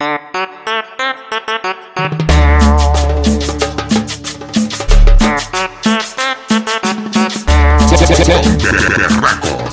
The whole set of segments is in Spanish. Cumbia. Repite el récord.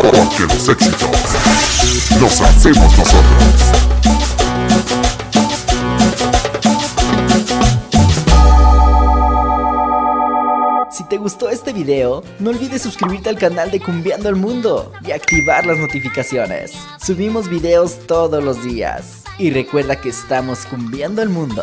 porque los éxitos los hacemos nosotros. Si te gustó este video, no olvides suscribirte al canal de Cumbiando el Mundo y activar las notificaciones. Subimos videos todos los días. Y recuerda que estamos cumbiando el mundo.